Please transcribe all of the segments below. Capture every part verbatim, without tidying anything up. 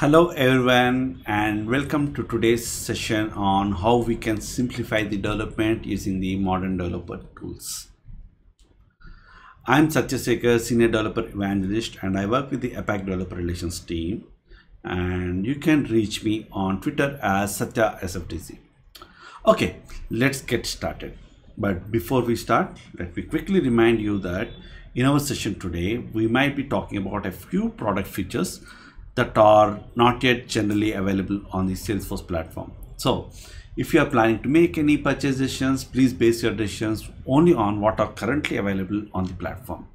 Hello everyone, and welcome to today's session on how we can simplify the development using the modern developer tools. I'm Satya Sekhar, Senior Developer Evangelist, and I work with the APAC Developer Relations team, and you can reach me on Twitter as SatyaSFTC. Okay, let's get started. But before we start, let me quickly remind you that in our session today, we might be talking about a few product features that are not yet generally available on the Salesforce platform. So if you are planning to make any purchase decisions, please base your decisions only on what are currently available on the platform.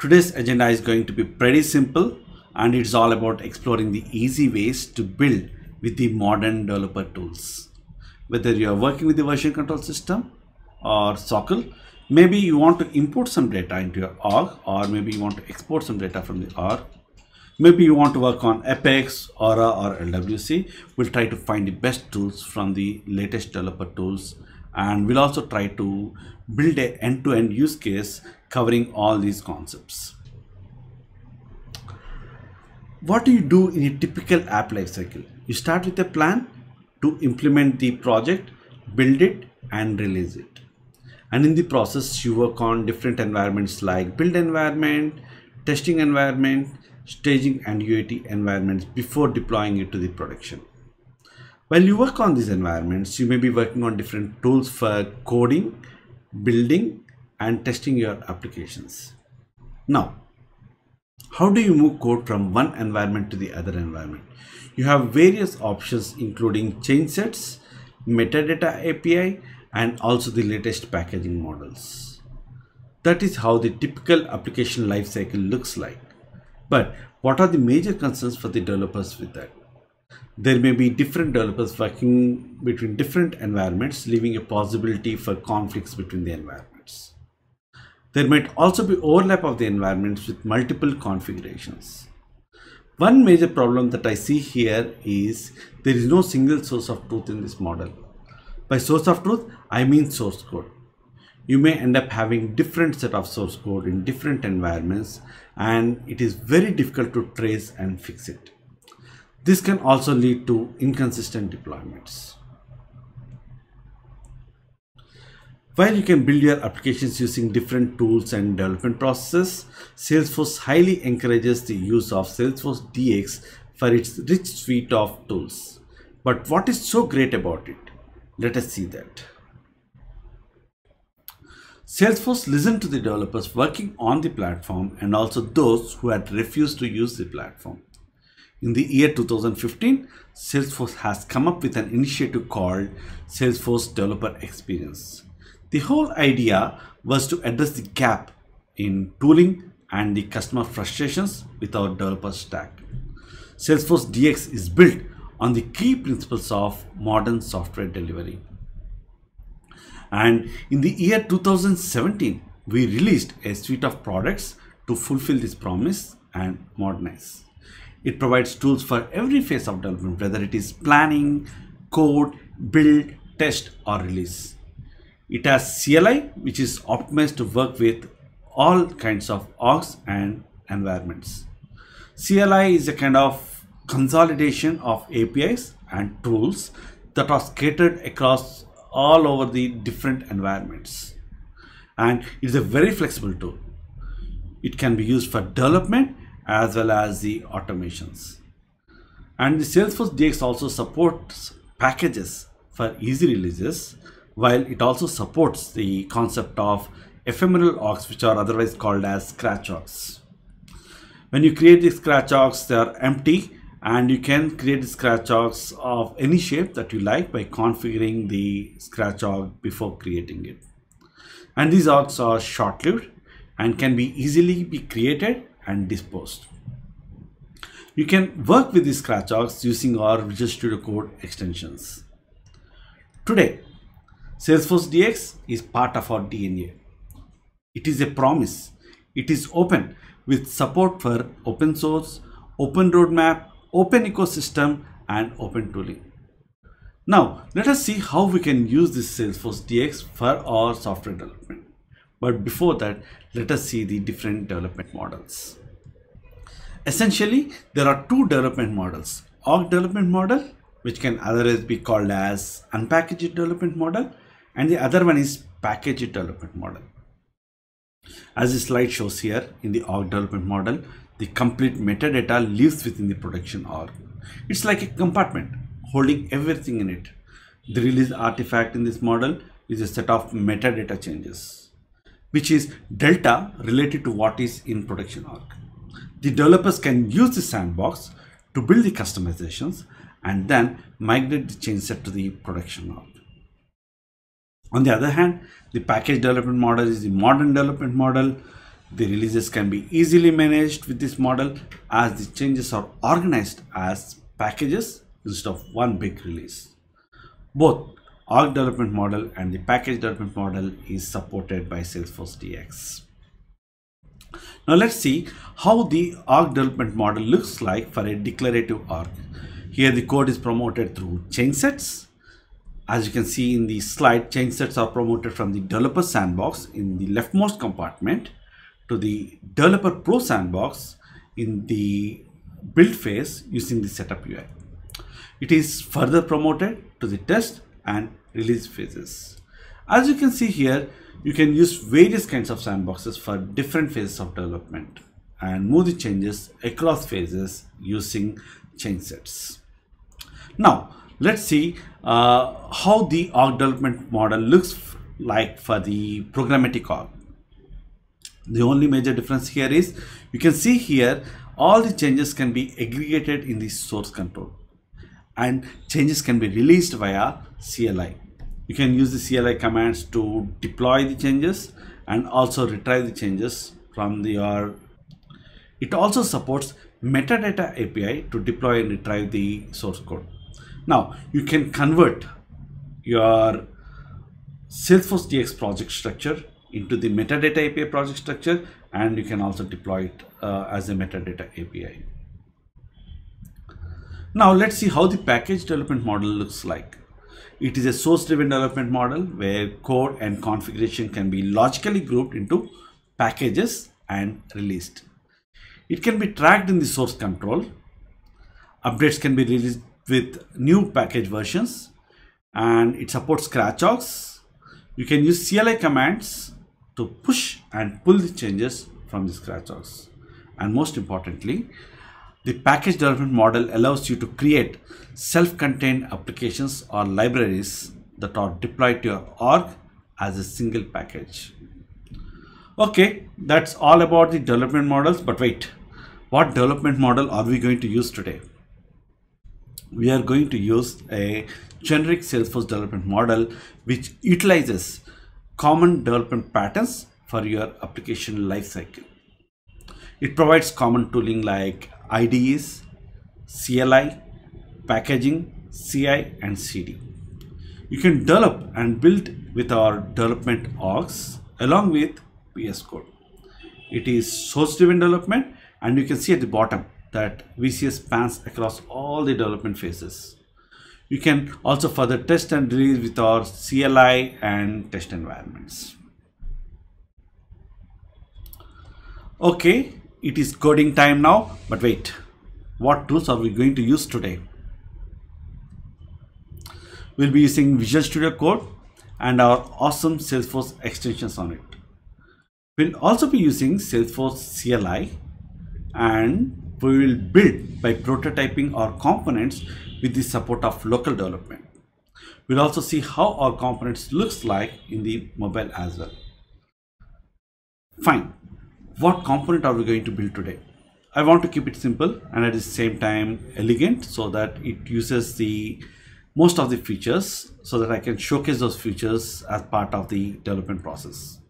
Today's agenda is going to be pretty simple, and it's all about exploring the easy ways to build with the modern developer tools. Whether you are working with the version control system or S O C L, maybe you want to import some data into your org, or maybe you want to export some data from the org. Maybe you want to work on Apex, Aura, or L W C. We'll try to find the best tools from the latest developer tools, and we'll also try to build an end-to-end use case covering all these concepts. What do you do in a typical app lifecycle? You start with a plan to implement the project, build it, and release it. And in the process, you work on different environments like build environment, testing environment, staging and U A T environments before deploying it to the production. While you work on these environments, you may be working on different tools for coding, building, and testing your applications. Now, how do you move code from one environment to the other environment? You have various options, including change sets, metadata A P I, and also the latest packaging models. That is how the typical application lifecycle looks like. But what are the major concerns for the developers with that? There may be different developers working between different environments, leaving a possibility for conflicts between the environments. There might also be overlap of the environments with multiple configurations. One major problem that I see here is there is no single source of truth in this model. By source of truth, I mean source code. You may end up having different set of source code in different environments, and it is very difficult to trace and fix it. This can also lead to inconsistent deployments. While you can build your applications using different tools and development processes, Salesforce highly encourages the use of Salesforce D X for its rich suite of tools. But what is so great about it? Let us see that. Salesforce listened to the developers working on the platform and also those who had refused to use the platform. In the year two thousand fifteen, Salesforce has come up with an initiative called Salesforce Developer Experience. The whole idea was to address the gap in tooling and the customer frustrations with our developer stack. Salesforce D X is built on the key principles of modern software delivery. And in the year two thousand seventeen, we released a suite of products to fulfill this promise and modernize. It provides tools for every phase of development, whether it is planning, code, build, test, or release. It has C L I, which is optimized to work with all kinds of orgs and environments. C L I is a kind of consolidation of A P Is and tools that are scattered across all over the different environments. And it's a very flexible tool. It can be used for development as well as the automations. And the Salesforce D X also supports packages for easy releases, while it also supports the concept of ephemeral orgs, which are otherwise called as scratch orgs. When you create the scratch orgs, they are empty, and you can create scratch orgs of any shape that you like by configuring the scratch org before creating it. And these orgs are short-lived and can be easily be created and disposed. You can work with the scratch orgs using our Visual Studio Code extensions. Today, Salesforce D X is part of our D N A. It is a promise. It is open with support for open source, open roadmap, open ecosystem, and open tooling. Now, let us see how we can use this Salesforce D X for our software development. But before that, let us see the different development models. Essentially, there are two development models, org development model, which can otherwise be called as unpackaged development model, and the other one is packaged development model. As the slide shows here, in the org development model, the complete metadata lives within the production org. It's like a compartment holding everything in it. The release artifact in this model is a set of metadata changes, which is delta related to what is in production org. The developers can use the sandbox to build the customizations and then migrate the change set to the production org. On the other hand, the package development model is the modern development model. The releases can be easily managed with this model, as the changes are organized as packages instead of one big release. Both org development model and the package development model is supported by Salesforce D X. Now let's see how the org development model looks like for a declarative org. Here the code is promoted through change sets. As you can see in the slide, change sets are promoted from the developer sandbox in the leftmost compartment to the developer pro sandbox in the build phase using the setup U I. It is further promoted to the test and release phases. As you can see here, you can use various kinds of sandboxes for different phases of development and move the changes across phases using change sets. Now, let's see uh, how the org development model looks like for the programmatic org. The only major difference here is, you can see here, all the changes can be aggregated in the source control and changes can be released via C L I. You can use the C L I commands to deploy the changes and also retrieve the changes from the org. It also supports metadata A P I to deploy and retrieve the source code. Now, you can convert your Salesforce D X project structure into the metadata A P I project structure, and you can also deploy it uh, as a metadata A P I. Now let's see how the package development model looks like. It is a source-driven development model where code and configuration can be logically grouped into packages and released. It can be tracked in the source control. Updates can be released with new package versions, and it supports scratch orgs. You can use C L I commands to push and pull the changes from the scratch orgs. And most importantly, the package development model allows you to create self-contained applications or libraries that are deployed to your org as a single package. Okay, that's all about the development models, but wait, what development model are we going to use today? We are going to use a generic Salesforce development model which utilizes common development patterns for your application lifecycle. It provides common tooling like I D Es, C L I, packaging, C I, and C D. You can develop and build with our development orgs along with V S Code. It is source-driven development, and you can see at the bottom that V C S spans across all the development phases. You can also further test and release with our C L I and test environments. Okay, it is coding time now, but wait, what tools are we going to use today? We'll be using Visual Studio Code and our awesome Salesforce extensions on it. We'll also be using Salesforce C L I, and we will build by prototyping our components with the support of local development. We'll also see how our components looks like in the mobile as well. Fine. What component are we going to build today? I want to keep it simple and at the same time elegant, so that it uses the most of the features, so that I can showcase those features as part of the development process.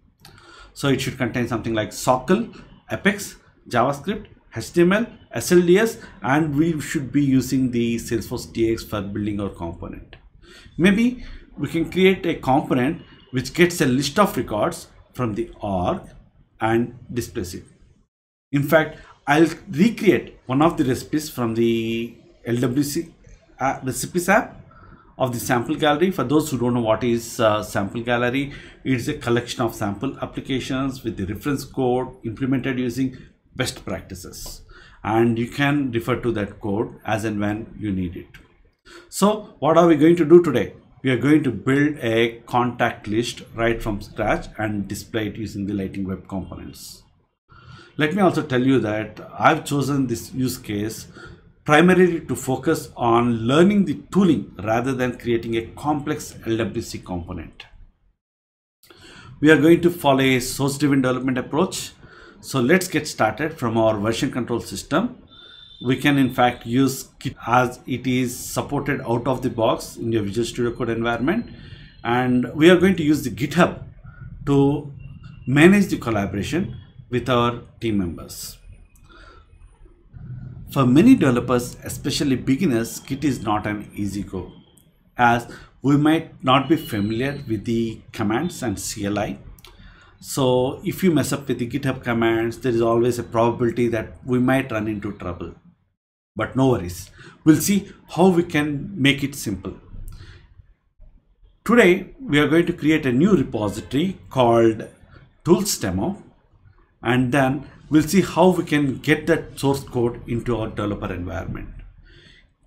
So it should contain something like S O C L, Apex, JavaScript, H T M L, S L D S, and we should be using the Salesforce D X for building our component. Maybe we can create a component which gets a list of records from the org and displays it. In fact, I'll recreate one of the recipes from the L W C uh, recipes app of the sample gallery. For those who don't know what is uh, sample gallery, it's a collection of sample applications with the reference code implemented using best practices. and you can refer to that code as and when you need it. So what are we going to do today? We are going to build a contact list right from scratch and display it using the Lightning Web Components. Let me also tell you that I've chosen this use case primarily to focus on learning the tooling rather than creating a complex L W C component. We are going to follow a source-driven development approach. So let's get started from our version control system. We can in fact use Git as it is supported out of the box in your Visual Studio Code environment. And we are going to use the GitHub to manage the collaboration with our team members. For many developers, especially beginners, Git is not an easy go, as we might not be familiar with the commands and C L I. So if you mess up with the GitHub commands, there is always a probability that we might run into trouble. But no worries, we'll see how we can make it simple. Today, we are going to create a new repository called Tools Demo, and then we'll see how we can get that source code into our developer environment.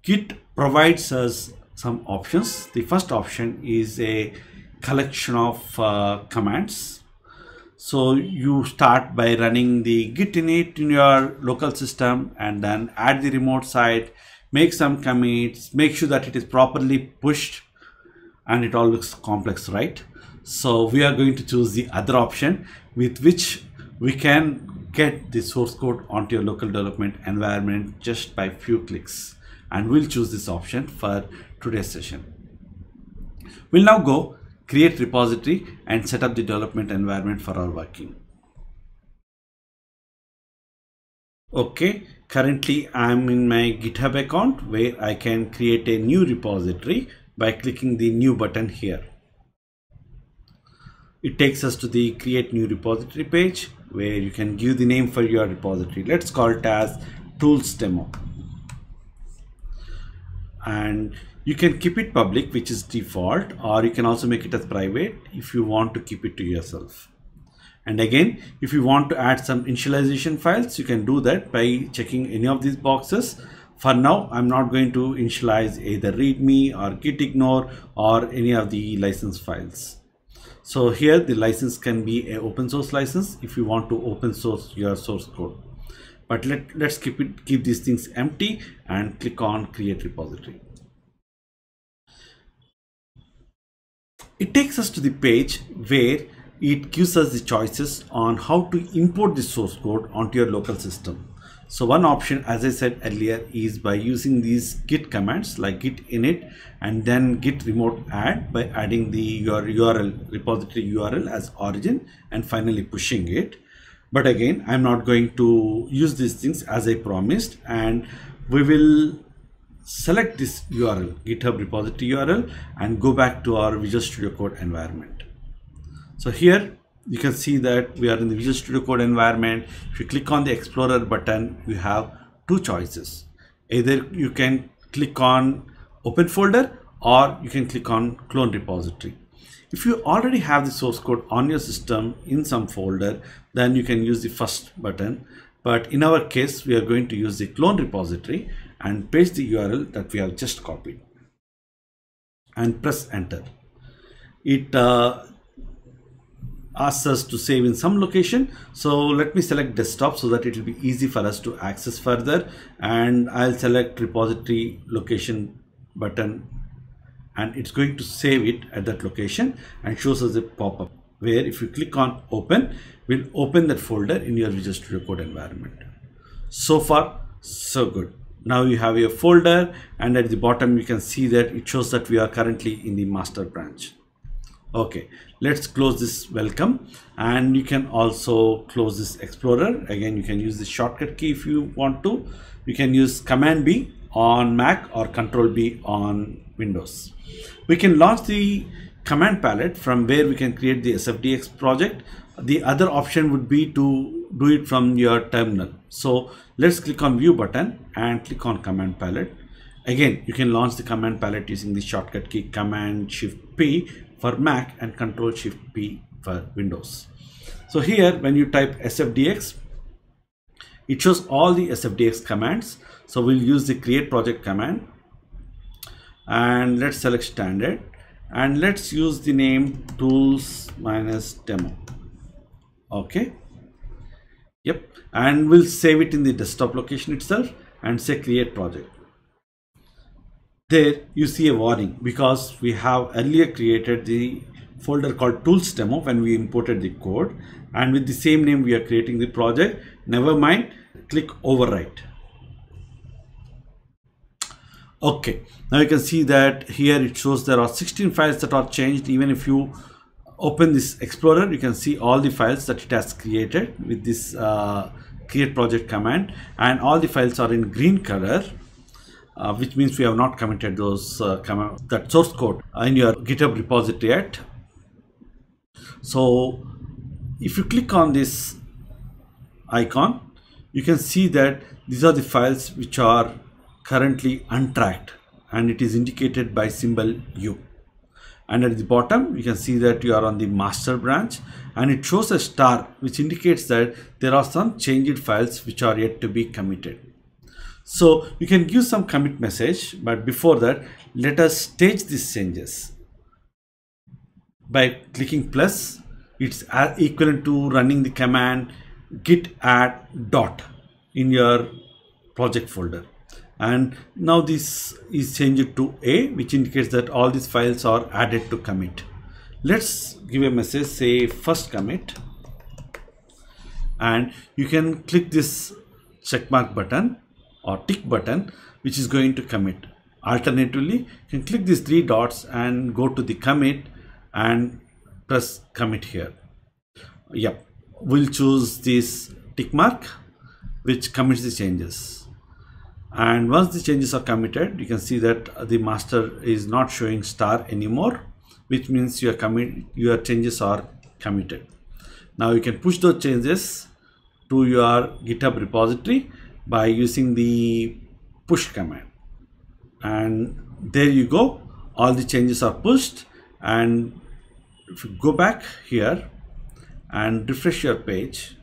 Git provides us some options. The first option is a collection of uh, commands. So you start by running the git init in your local system and then add the remote site, make some commits, make sure that it is properly pushed, and it all looks complex, right? So we are going to choose the other option with which we can get the source code onto your local development environment just by few clicks, and we'll choose this option for today's session. We'll now go create repository and set up the development environment for our working. Okay, currently I'm in my GitHub account where I can create a new repository by clicking the new button here. It takes us to the create new repository page, where you can give the name for your repository. Let's call it as Tools Demo, and you can keep it public, which is default, or you can also make it as private if you want to keep it to yourself. And again, if you want to add some initialization files, you can do that by checking any of these boxes. For now, I'm not going to initialize either readme or gitignore or any of the license files. So here the license can be an open source license if you want to open source your source code. But let, let's keep it, keep these things empty and click on create repository. It takes us to the page where it gives us the choices on how to import the source code onto your local system. So one option, as I said earlier, is by using these git commands like git init and then git remote add by adding the your U R L, repository U R L as origin and finally pushing it. But again, I'm not going to use these things as I promised, and we will select this U R L, GitHub repository U R L, and go back to our Visual Studio Code environment. So here you can see that we are in the Visual Studio Code environment. If you click on the Explorer button, you have two choices. Either you can click on Open Folder or you can click on Clone Repository. If you already have the source code on your system in some folder, then you can use the first button. But in our case, we are going to use the Clone Repository and paste the U R L that we have just copied and press Enter. It uh, asks us to save in some location. So let me select desktop so that it will be easy for us to access further, and I'll select repository location button, and it's going to save it at that location and shows us a pop-up where if you click on open, we'll open that folder in your Visual Studio Code environment. So far, so good. Now you have your folder, and at the bottom you can see that it shows that we are currently in the master branch. Okay, let's close this welcome, and you can also close this Explorer. Again, you can use the shortcut key if you want to. You can use Command B on Mac or Control B on Windows. We can launch the command palette from where we can create the S F D X project. The other option would be to do it from your terminal. So let's click on View button and click on Command Palette. Again, you can launch the command palette using the shortcut key Command Shift P for Mac and Control Shift P for Windows. So here when you type S F D X, It shows all the S F D X commands. So we'll use the create project command, and let's select standard, and let's use the name tools minus demo. Okay. Yep. And we'll save it in the desktop location itself and say create project. There you see a warning because we have earlier created the folder called tools demo when we imported the code, and with the same name we are creating the project. Never mind, click overwrite. Okay, now you can see that here it shows there are sixteen files that are changed. Even if you open this explorer, you can see all the files that it has created with this uh, create project command, and all the files are in green color, uh, which means we have not committed those uh, com that source code in your GitHub repository yet. So if you click on this icon, you can see that these are the files which are currently untracked, and it is indicated by symbol U. And at the bottom, you can see that you are on the master branch, and it shows a star which indicates that there are some changed files which are yet to be committed. So you can give some commit message, but before that, let us stage these changes. By clicking plus, it's equivalent to running the command git add dot in your project folder. And now this is changed to A, which indicates that all these files are added to commit. Let's give a message, say first commit, and you can click this check mark button or tick button, which is going to commit. Alternatively, you can click these three dots and go to the commit and press commit here. Yep, we'll choose this tick mark, which commits the changes. And once the changes are committed, you can see that the master is not showing star anymore, which means your commit your changes are committed. Now you can push those changes to your GitHub repository by using the push command, and there you go, all the changes are pushed. And if you go back here and refresh your page,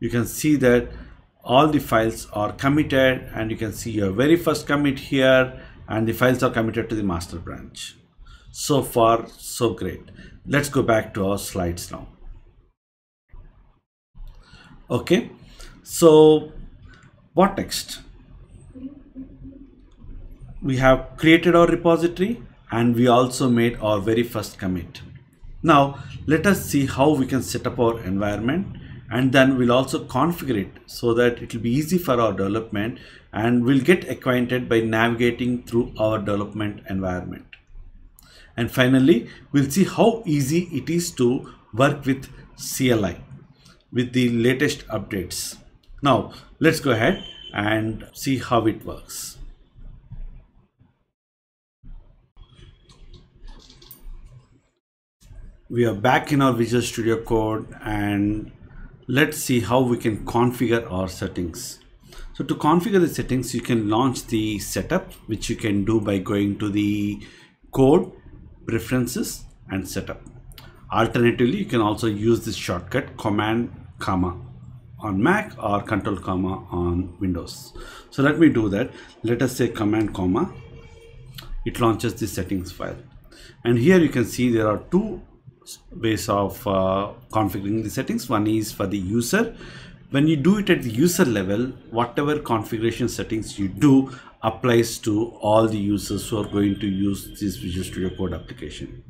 you can see that all the files are committed, and you can see your very first commit here, and the files are committed to the master branch. So far, so great. Let's go back to our slides now. Okay, so what next? We have created our repository, and we also made our very first commit. Now let us see how we can set up our environment, and then we'll also configure it so that it will be easy for our development, and we'll get acquainted by navigating through our development environment. And finally, we'll see how easy it is to work with C L I with the latest updates. Now let's go ahead and see how it works. We are back in our Visual Studio Code, and let's see how we can configure our settings. So to configure the settings, you can launch the setup, which you can do by going to the code, preferences, and setup. Alternatively, you can also use this shortcut command comma on Mac or control comma on Windows. So let me do that. Let us say command comma. It launches the settings file, and here you can see there are two ways of uh, configuring the settings. One is for the user. When you do it at the user level, whatever configuration settings you do applies to all the users who are going to use this Visual Studio Code application.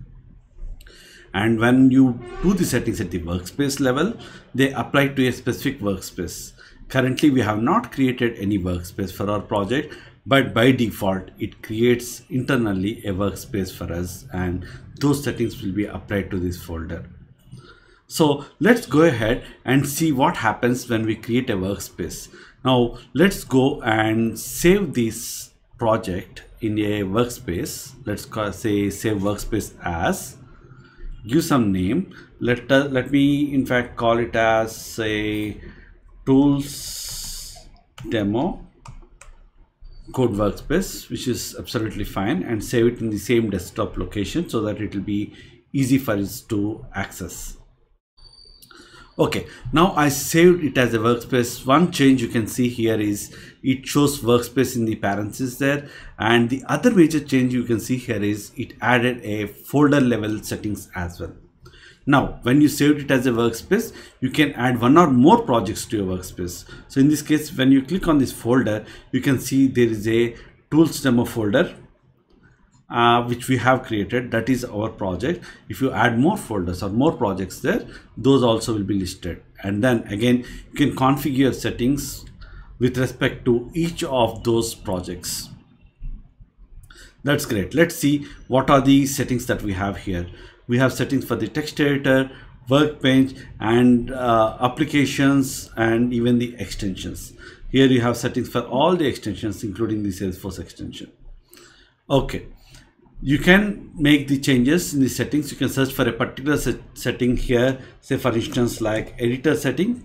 And when you do the settings at the workspace level, they apply to a specific workspace. Currently, we have not created any workspace for our project, but by default, it creates internally a workspace for us, and those settings will be applied to this folder. So let's go ahead and see what happens when we create a workspace. Now let's go and save this project in a workspace. Let's say save workspace as, give some name. Let, uh, let me in fact call it as say tools demo code workspace, which is absolutely fine, and save it in the same desktop location so that it will be easy for us to access. Okay, now I saved it as a workspace. One change you can see here is it shows workspace in the parentheses there, and the other major change you can see here is it added a folder level settings as well. Now, when you saved it as a workspace, you can add one or more projects to your workspace. So in this case, when you click on this folder, you can see there is a Tools Demo folder, Uh, which we have created. That is our project. If you add more folders or more projects there, those also will be listed. And then again, you can configure your settings with respect to each of those projects. That's great. Let's see what are the settings that we have here. We have settings for the text editor, workbench, and uh, applications, and even the extensions. Here you have settings for all the extensions, including the Salesforce extension. Okay. You can make the changes in the settings. You can search for a particular set setting here, say for instance like editor setting.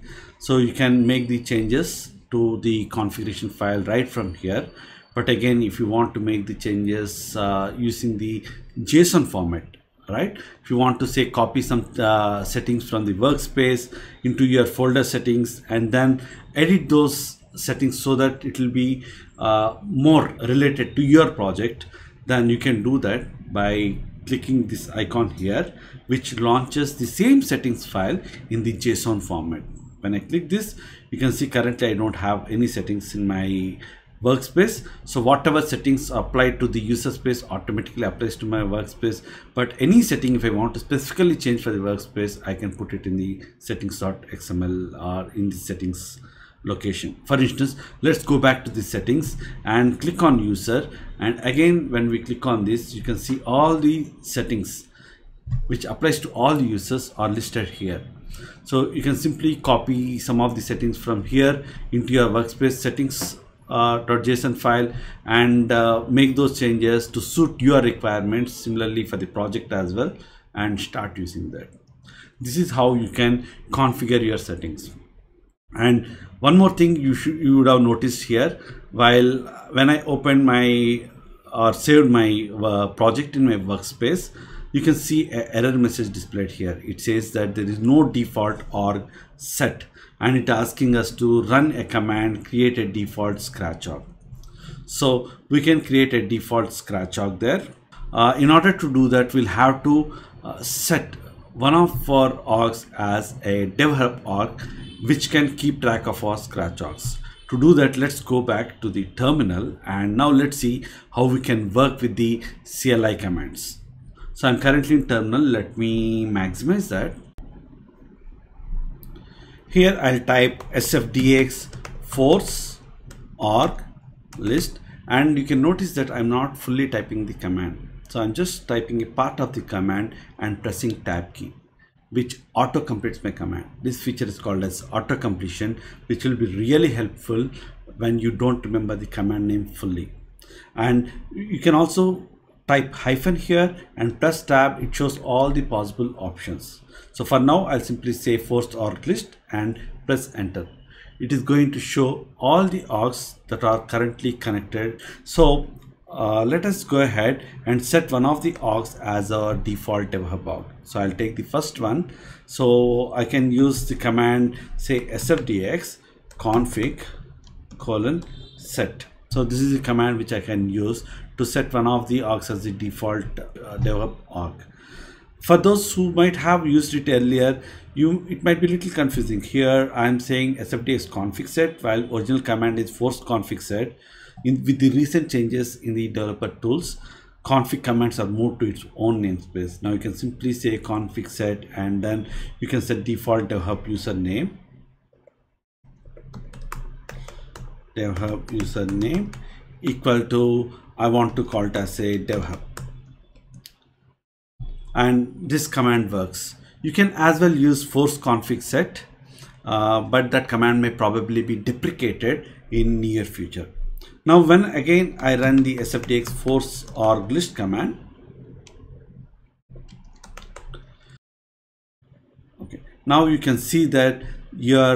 So you can make the changes to the configuration file right from here. But again, if you want to make the changes uh, using the JSON format, right? If you want to say copy some uh, settings from the workspace into your folder settings and then edit those settings so that it will be uh, more related to your project, then you can do that by clicking this icon here, which launches the same settings file in the JSON format. When I click this, you can see currently I don't have any settings in my workspace. So whatever settings apply to the user space automatically applies to my workspace. But any setting, if I want to specifically change for the workspace, I can put it in the settings dot X M L or in the settings location. For instance, let's go back to the settings and click on user, and again when we click on this, you can see all the settings which applies to all users are listed here. So you can simply copy some of the settings from here into your workspace settings uh, .json file and uh, make those changes to suit your requirements, similarly for the project as well, and start using that. This is how you can configure your settings. And one more thing you should you would have noticed here, while when I opened my or saved my uh, project in my workspace, you can see an error message displayed here. It says that there is no default org set, and it's asking us to run a command, create a default scratch org. So we can create a default scratch org there. Uh, in order to do that, we'll have to uh, set one of our orgs as a DevHub org, which can keep track of our scratch orgs. To do that, let's go back to the terminal, and now let's see how we can work with the C L I commands. So I'm currently in terminal. Let me maximize that. Here I'll type S F D X force org list, and you can notice that I'm not fully typing the command. So I'm just typing a part of the command and pressing tab key, which auto completes my command. This feature is called as auto completion, which will be really helpful when you don't remember the command name fully. And you can also type hyphen here and press tab. It shows all the possible options. So for now, I'll simply say forced org list and press enter. It is going to show all the orgs that are currently connected. So Uh, let us go ahead and set one of the orgs as our default DevHub org. So I'll take the first one. So I can use the command, say S F D X config colon set. So this is a command which I can use to set one of the orgs as the default uh, DevHub org. For those who might have used it earlier, you it might be a little confusing. Here I'm saying S F D X config set, while original command is force config set. In, with the recent changes in the developer tools, config commands are moved to its own namespace. Now you can simply say config set, and then you can set default DevHub username, DevHub username equal to, I want to call it as a DevHub. And this command works. You can as well use force config set, uh, but that command may probably be deprecated in near future. Now when again I run the S F D X force org list command, okay, now you can see that your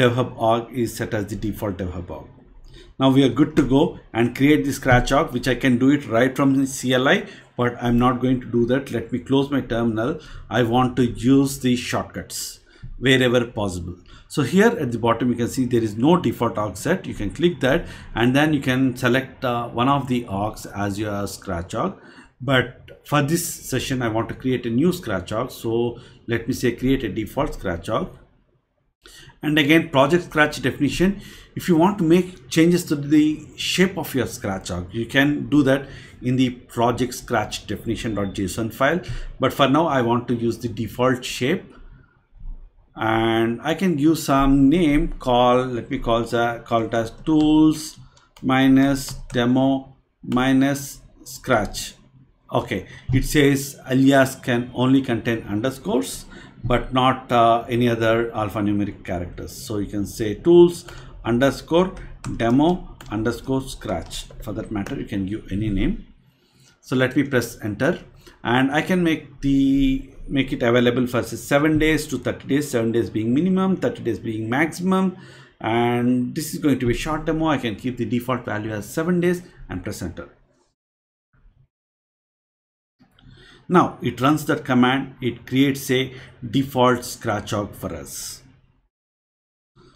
DevHub org is set as the default DevHub org. Now we are good to go and create the scratch org, which I can do it right from the C L I, but I'm not going to do that. Let me close my terminal. I want to use the shortcuts. wherever possible. So here at the bottom, you can see there is no default org set. You can click that and then you can select uh, one of the orgs as your scratch org. But for this session, I want to create a new scratch org. So let me say create a default scratch org. And again, project scratch definition. If you want to make changes to the shape of your scratch org, you can do that in the project scratch definition.json file. But for now, I want to use the default shape. And I can give some name call. Let me call, call it as tools minus demo minus scratch. Okay, it says alias can only contain underscores, but not uh, any other alphanumeric characters. So you can say tools underscore demo underscore scratch. For that matter, you can give any name. So let me press enter, and I can make the make it available for seven days to thirty days, seven days being minimum, thirty days being maximum. And this is going to be a short demo. I can keep the default value as seven days and press enter. Now it runs that command. It creates a default scratch org for us.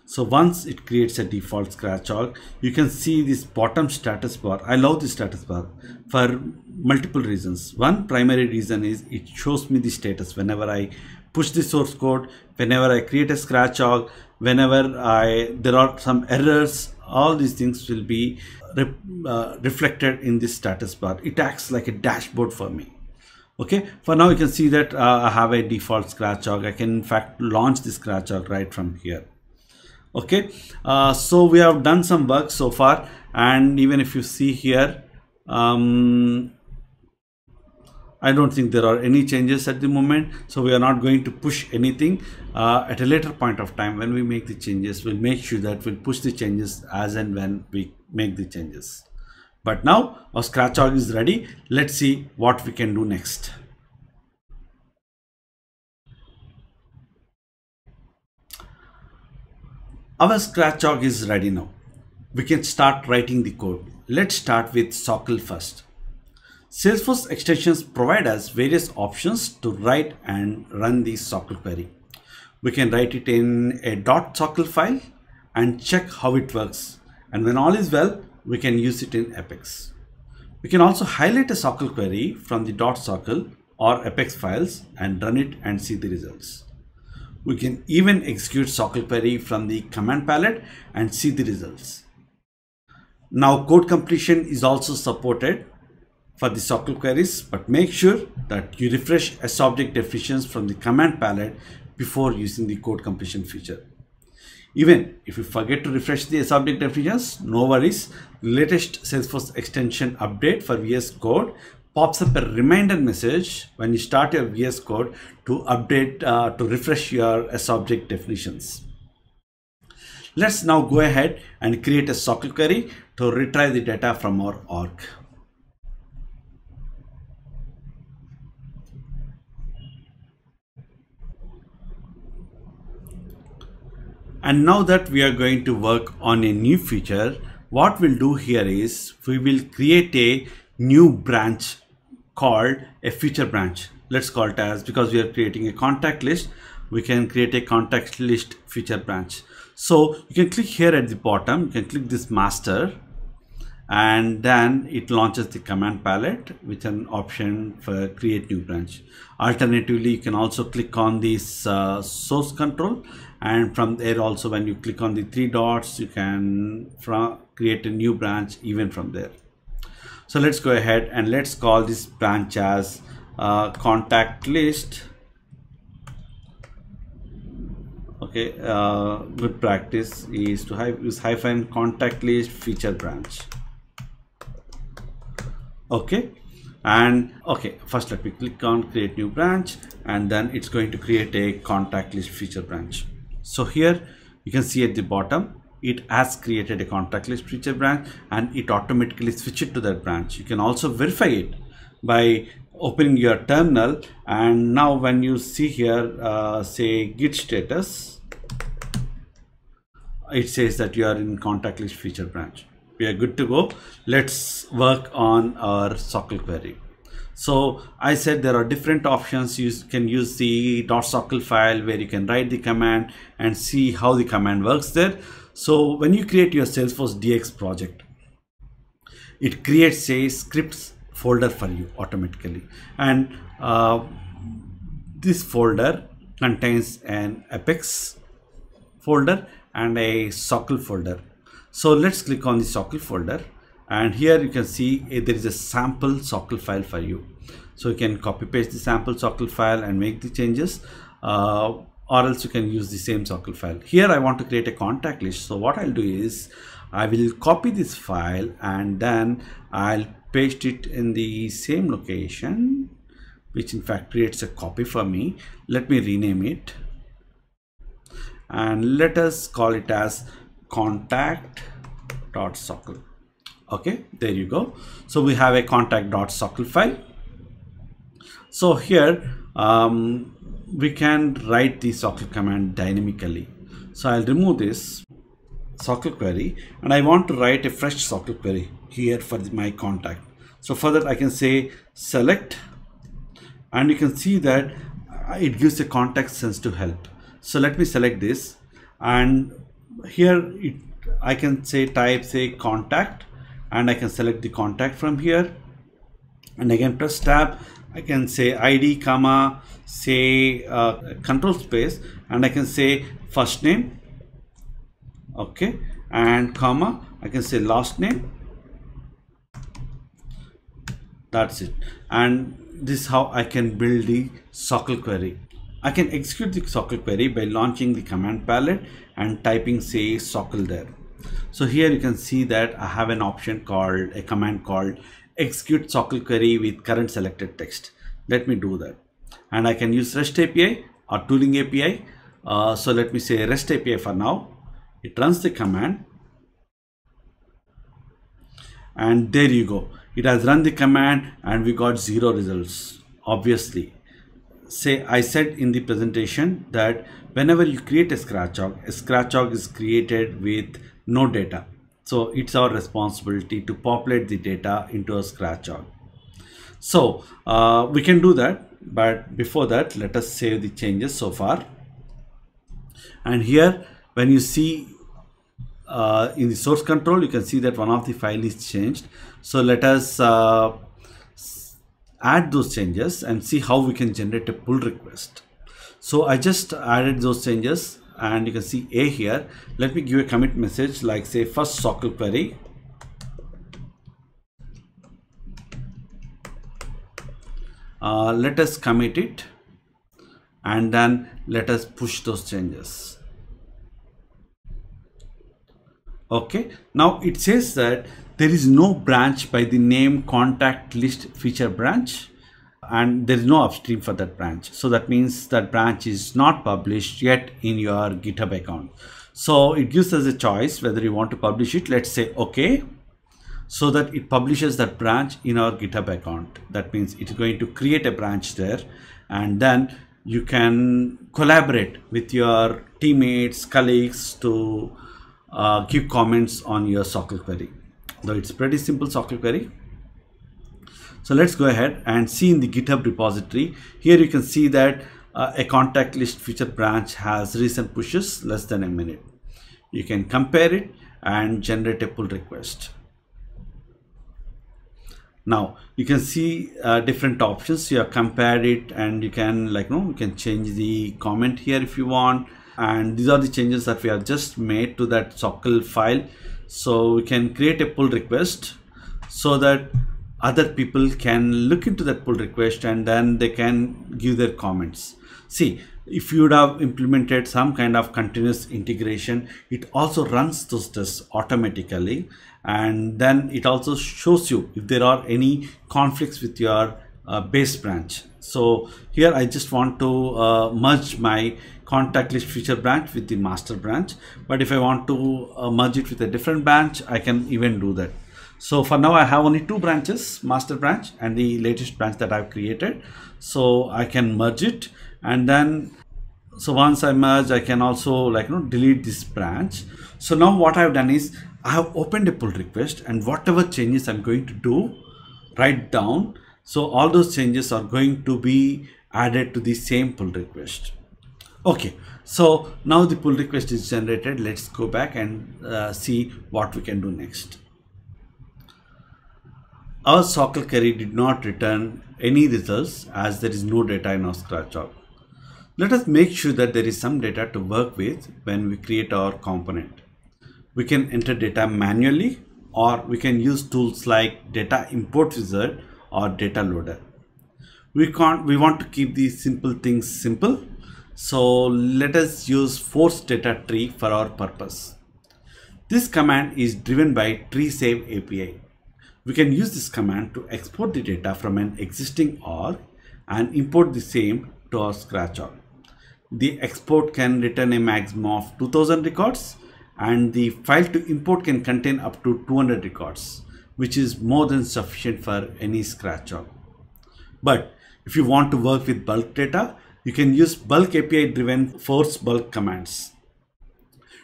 So once it creates a default scratch org, you can see this bottom status bar. I love this status bar for multiple reasons. One primary reason is it shows me the status whenever I push the source code, whenever I create a scratch org, whenever I there are some errors. All these things will be re, uh, reflected in this status bar. It acts like a dashboard for me. Okay, for now you can see that uh, I have a default scratch org. I can in fact launch the scratch org right from here. Okay, uh, so we have done some work so far, and even if you see here, um, I don't think there are any changes at the moment. So we are not going to push anything. Uh, at a later point of time, when we make the changes, we'll make sure that we'll push the changes as and when we make the changes. But now our scratch org is ready. Let's see what we can do next. Our scratch org is ready now. We can start writing the code. Let's start with S O C L first. Salesforce extensions provide us various options to write and run the S O C L query. We can write it in a .S O C L file and check how it works. And when all is well, we can use it in Apex. We can also highlight a S O C L query from the .S O C L or Apex files and run it and see the results. We can even execute S O C L query from the command palette and see the results. Now code completion is also supported for the S O C L queries, but make sure that you refresh sObject definitions from the command palette before using the code completion feature. Even if you forget to refresh the sObject definitions, no worries. Latest Salesforce extension update for V S Code pops up a reminder message when you start your V S Code to update, uh, to refresh your sObject definitions. Let's now go ahead and create a S O C L query to retrieve the data from our org. And now that we are going to work on a new feature, what we'll do here is we will create a new branch called a feature branch. Let's call it as, because we are creating a contact list, we can create a contact list feature branch. So you can click here at the bottom, you can click this master, and then it launches the command palette with an option for create new branch. Alternatively, you can also click on this uh, source control, and from there also, when you click on the three dots, you can create a new branch even from there. So let's go ahead and let's call this branch as uh, contact list. Okay, uh, good practice is to use hyphen contact list feature branch. Okay, and okay, first let me click on create new branch, and then it's going to create a contact list feature branch. So here you can see at the bottom, it has created a contact list feature branch and it automatically switched to that branch. You can also verify it by opening your terminal, and now when you see here, uh, say git status, it says that you are in contact list feature branch. We are good to go. Let's work on our S O C L query. So I said there are different options. You can use the .sockl file where you can write the command and see how the command works there. So when you create your Salesforce D X project, it creates a scripts folder for you automatically, and uh, this folder contains an Apex folder and a sockl folder. So let's click on the sockl folder, and here you can see a, there is a sample sockl file for you. So you can copy paste the sample sockl file and make the changes, uh, or else you can use the same sockl file. Here I want to create a contact list. So what I'll do is I will copy this file and then I'll paste it in the same location, which in fact creates a copy for me. Let me rename it and let us call it as contact.sockl. Okay, there you go. So we have a contact.sockl file. So here um, we can write the sockl command dynamically. So I'll remove this sockl query and I want to write a fresh sockl query here for the, my contact. So for that I can say select, and you can see that it gives a context sense to help. So let me select this, and here it, I can say type say contact, and I can select the contact from here, and again press tab. I can say I D comma say uh, control space, and I can say first name, okay, and comma I can say last name. That's it, and this is how I can build the sockl query. I can execute the sockl query by launching the command palette and typing say sockl there. So here you can see that I have an option called a command called execute sockl query with current selected text. Let me do that, and I can use REST A P I or tooling A P I. Uh, so let me say REST A P I for now. It runs the command, and there you go. It has run the command and we got zero results. Obviously, say I said in the presentation that whenever you create a scratch org, a scratch org is created with no data. So it's our responsibility to populate the data into a scratch org. So uh, we can do that, but before that let us save the changes so far. And here when you see uh, in the source control, you can see that one of the file is changed. So let us uh, add those changes and see how we can generate a pull request. So I just added those changes, and you can see A here. Let me give a commit message like say first sockl query, uh, let us commit it, and then let us push those changes. Okay, now it says that there is no branch by the name contact list feature branch, and there is no upstream for that branch. So that means that branch is not published yet in your GitHub account. So it gives us a choice whether you want to publish it. Let's say okay, so that it publishes that branch in our GitHub account. That means it's going to create a branch there, and then you can collaborate with your teammates, colleagues to uh, give comments on your sockl query. Though it's pretty simple sockl query. So let's go ahead and see in the GitHub repository. Here you can see that uh, a contact list feature branch has recent pushes less than a minute. You can compare it and generate a pull request. Now you can see uh, different options. You have compared it, and you can like you know, you can change the comment here if you want. And these are the changes that we have just made to that sockl file. So we can create a pull request so that other people can look into that pull request and then they can give their comments. See, if you would have implemented some kind of continuous integration, it also runs those tests automatically, and then it also shows you if there are any conflicts with your uh, base branch. So here I just want to uh, merge my contact list feature branch with the master branch, but if I want to uh, merge it with a different branch, I can even do that. So for now I have only two branches, master branch and the latest branch that I've created. So I can merge it, and then so once I merge, I can also like you know delete this branch. So now what I've done is I have opened a pull request, and whatever changes I'm going to do, write down So all those changes are going to be added to the same pull request. Okay, so now the pull request is generated. Let's go back and uh, see what we can do next. Our S O C L query did not return any results as there is no data in our scratch org. Let us make sure that there is some data to work with when we create our component. We can enter data manually, or we can use tools like data import wizard or data loader. We can't, we want to keep these simple things simple. So let us use force data tree for our purpose. This command is driven by tree save A P I. We can use this command to export the data from an existing org and import the same to our scratch org. The export can return a maximum of two thousand records, and the file to import can contain up to two hundred records, which is more than sufficient for any scratch org. But if you want to work with bulk data, you can use bulk A P I driven force bulk commands.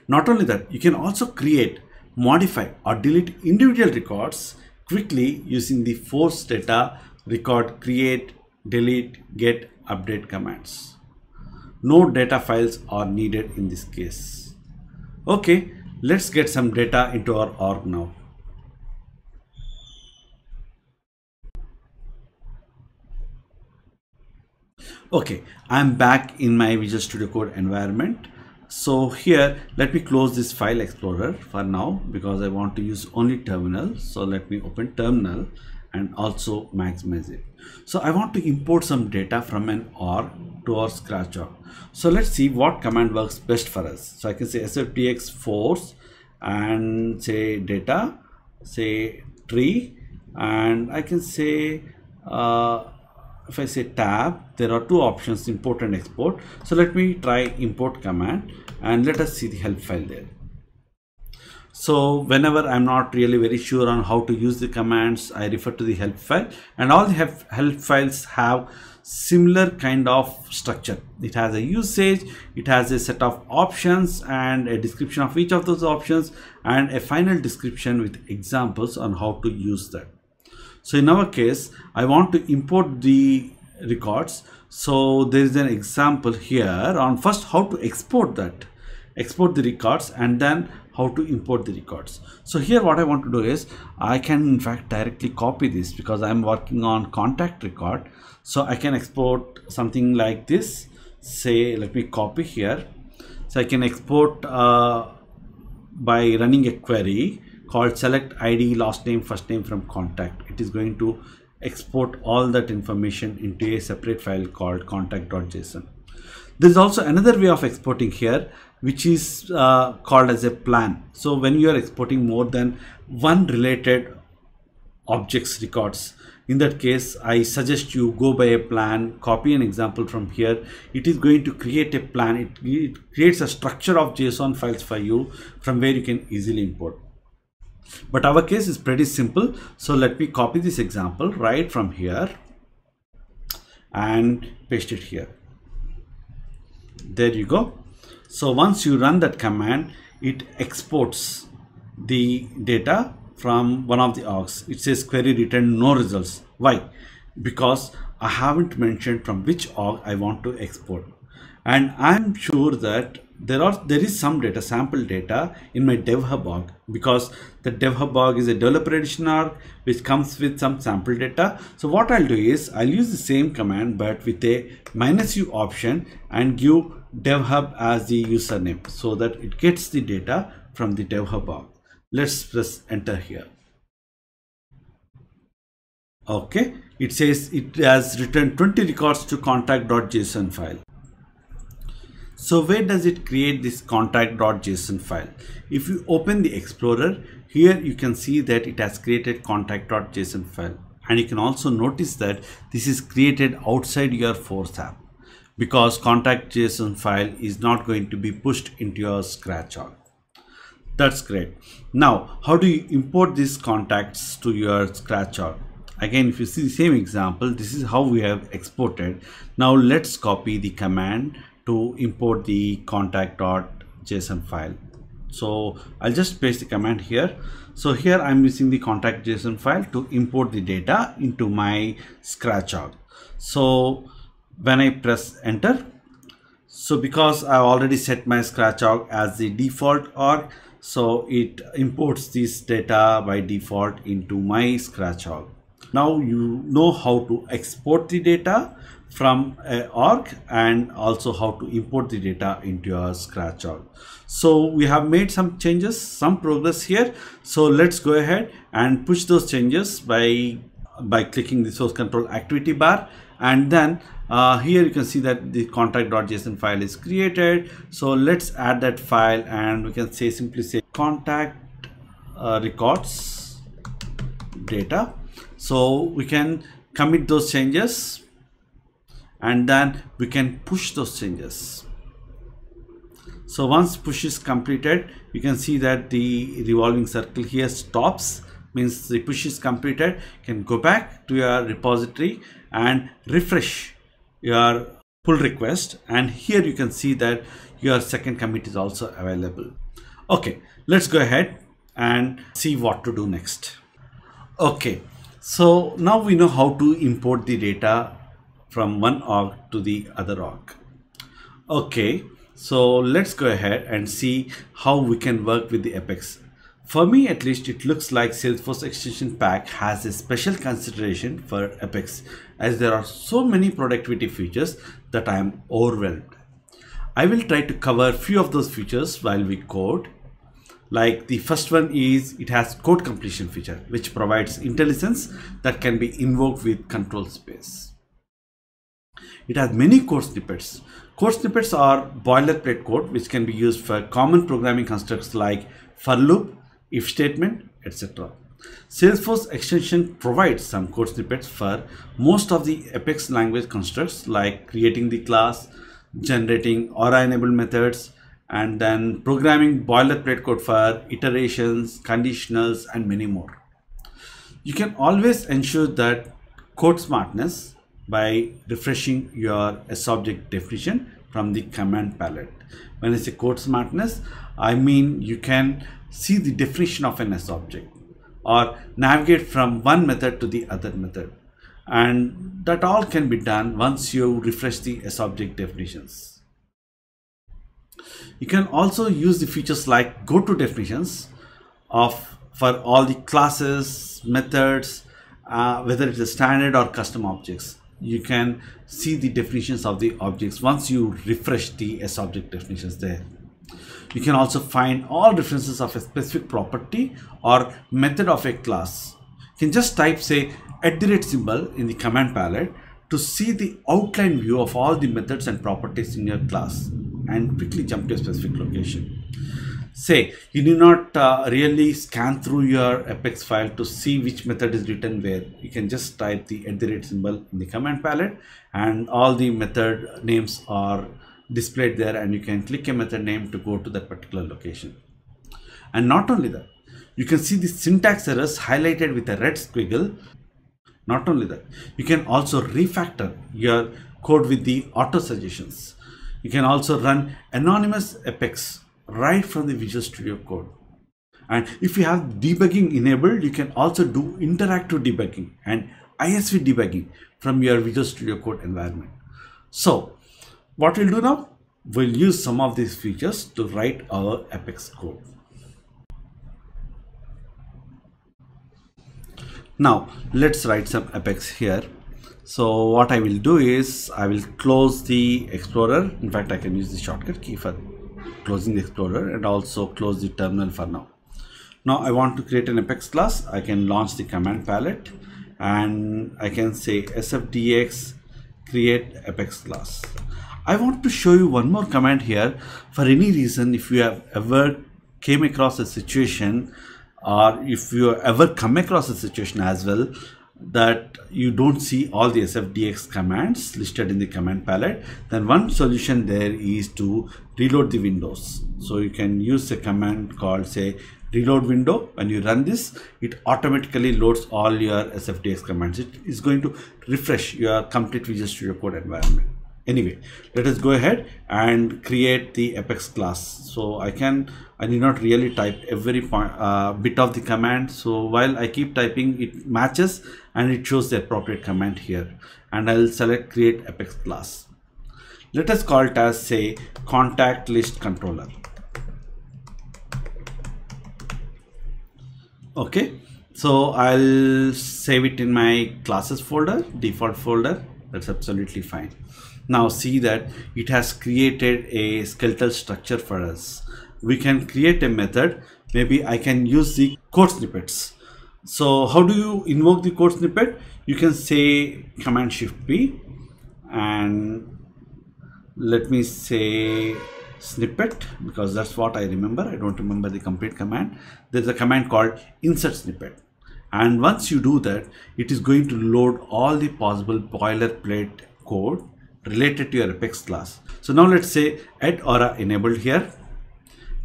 Not only that, you can also create, modify or delete individual records quickly using the force data record create, delete, get, update commands. No data files are needed in this case. Okay, let's get some data into our org now. Okay, I'm back in my Visual Studio Code environment. So here, let me close this file explorer for now because I want to use only terminal. So let me open terminal and also maximize it. So I want to import some data from an org to our scratch org. So let's see what command works best for us. So I can say S F D X force and say data, say tree, and I can say, uh, if I say tab, there are two options, import and export. So let me try import command and let us see the help file there. So whenever I'm not really very sure on how to use the commands, I refer to the help file, and all the help files have similar kind of structure. It has a usage, it has a set of options and a description of each of those options and a final description with examples on how to use that. So in our case, I want to import the records. So there is an example here on first how to export that, export the records, and then how to import the records. So here what I want to do is I can in fact directly copy this because I'm working on contact record. So I can export something like this. Say, let me copy here. So I can export uh, by running a query called select I D, last name, first name from contact. It is going to export all that information into a separate file called contact dot json. There's also another way of exporting here, which is uh, called as a plan. So when you are exporting more than one related objects records, in that case, I suggest you go by a plan, copy an example from here. It is going to create a plan. It, it creates a structure of JSON files for you from where you can easily import. But our case is pretty simple. So let me copy this example right from here and paste it here. There you go. So once you run that command, it exports the data from one of the orgs. It says query returned no results. Why? Because I haven't mentioned from which org I want to export. And I'm sure that There are there is some data, sample data in my DevHub org, because the DevHub org is a developer edition org which comes with some sample data. So what I'll do is I'll use the same command but with a minus u option and give DevHub as the username so that it gets the data from the DevHub org. Let's press enter here. Okay, it says it has returned twenty records to contact dot json file. So where does it create this contact dot json file? If you open the Explorer, here you can see that it has created contact dot json file. And you can also notice that this is created outside your Force app because contact dot json file is not going to be pushed into your Scratch org. That's great. Now, how do you import these contacts to your Scratch org? Again, if you see the same example, this is how we have exported. Now let's copy the command to import the contact dot json file. So I'll just paste the command here. So here I'm using the contact dot J S O N file to import the data into my scratch org. So when I press enter, so because I already set my scratch org as the default org, so it imports this data by default into my scratch org. Now you know how to export the data from an org and also how to import the data into your scratch org. So we have made some changes, some progress here. So let's go ahead and push those changes by by clicking the source control activity bar, and then uh, here you can see that the contact dot J S O N file is created. So let's add that file, and we can say simply say contact uh, records data. So we can commit those changes, and then we can push those changes. So once push is completed, you can see that the revolving circle here stops, means the push is completed. You can go back to your repository and refresh your pull request, and here you can see that your second commit is also available. Okay, let's go ahead and see what to do next. Okay, so now we know how to import the data from one org to the other org. Okay, so let's go ahead and see how we can work with the Apex. For me at least, it looks like Salesforce Extension Pack has a special consideration for Apex, as there are so many productivity features that I am overwhelmed. I will try to cover a few of those features while we code. Like the first one is, it has code completion feature, which provides IntelliSense that can be invoked with control space. It has many code snippets. Code snippets are boilerplate code which can be used for common programming constructs like for loop, if statement, et cetera. Salesforce extension provides some code snippets for most of the Apex language constructs, like creating the class, generating Aura enabled methods, and then programming boilerplate code for iterations, conditionals, and many more. You can always ensure that code smartness by refreshing your sObject definition from the command palette. When I say code smartness, I mean you can see the definition of an sObject or navigate from one method to the other method, and that all can be done once you refresh the sObject definitions. You can also use the features like go to definitions of for all the classes, methods, uh, whether it's a standard or custom objects. You can see the definitions of the objects once you refresh the sObject definitions there. You can also find all references of a specific property or method of a class. You can just type say at the rate symbol in the command palette to see the outline view of all the methods and properties in your class and quickly jump to a specific location. Say you do not uh, really scan through your Apex file to see which method is written where. You can just type the at the rate symbol in the command palette, and all the method names are displayed there, and you can click a method name to go to that particular location. And not only that, you can see the syntax errors highlighted with a red squiggle. Not only that, you can also refactor your code with the auto suggestions. You can also run anonymous Apex right from the Visual Studio Code. And if you have debugging enabled, you can also do interactive debugging and I S V debugging from your Visual Studio Code environment. So what we'll do now, we'll use some of these features to write our Apex code. Now let's write some Apex here. So what I will do is, I will close the Explorer. In fact, I can use the shortcut key for closing the Explorer, and also close the terminal for now. Now I want to create an Apex class. I can launch the command palette, and I can say S F D X create Apex class. I want to show you one more command here. For any reason, if you have ever came across a situation, or if you ever come across a situation as well, that you don't see all the S F D X commands listed in the command palette, then one solution there is to reload the windows. So you can use a command called say reload window. When you run this, it automatically loads all your S F D X commands. It is going to refresh your complete Visual Studio Code environment. Anyway, let us go ahead and create the Apex class. So I can, I need not really type every point, uh, bit of the command. So while I keep typing, it matches and it shows the appropriate command here. And I'll select create Apex class. Let us call it as, say, contact list controller. Okay, so I'll save it in my classes folder, default folder. That's absolutely fine. Now see that it has created a skeletal structure for us. We can create a method. Maybe I can use the code snippets. So how do you invoke the code snippet? You can say command shift P, and let me say snippet, because that's what I remember. I don't remember the complete command. There's a command called insert snippet. And once you do that, it is going to load all the possible boilerplate code related to your Apex class. So now let's say add Aura enabled here.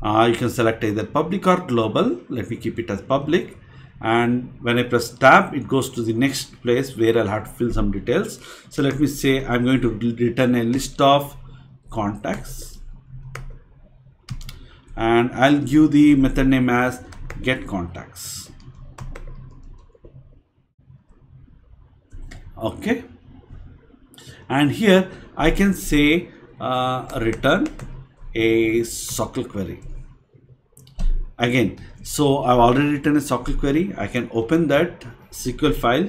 Uh, you can select either public or global. Let me keep it as public. And when I press tab, it goes to the next place where I'll have to fill some details. So let me say I'm going to return a list of contacts. And I'll give the method name as get contacts. Okay. And here I can say uh, return a S O C L query. Again, so I've already written a S O C L query. I can open that S Q L file.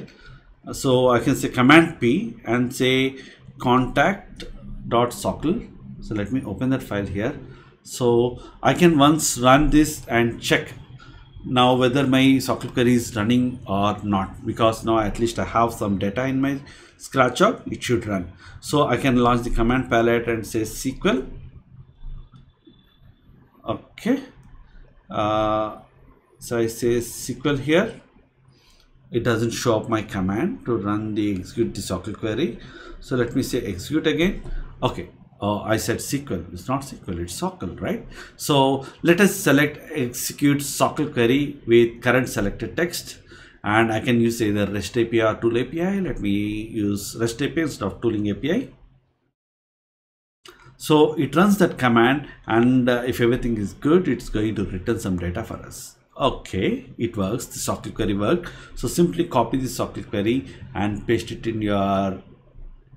So I can say command P and say contact dot S O C L. So let me open that file here. So I can once run this and check now whether my S O C L query is running or not, because now at least I have some data in my scratch org. It should run. So I can launch the command palette and say S Q L. Okay. Uh, so I say S Q L here. It doesn't show up my command to run the execute the S O C L query. So let me say execute again. Okay. Uh, I said S Q L. It's not S Q L, it's S O C L, right? So let us select execute S O C L query with current selected text. And I can use either REST A P I or tool A P I. Let me use REST A P I instead of tooling A P I. So it runs that command, and uh, if everything is good, it's going to return some data for us. Okay, it works. The S O C L query worked. So simply copy the S O C L query and paste it in your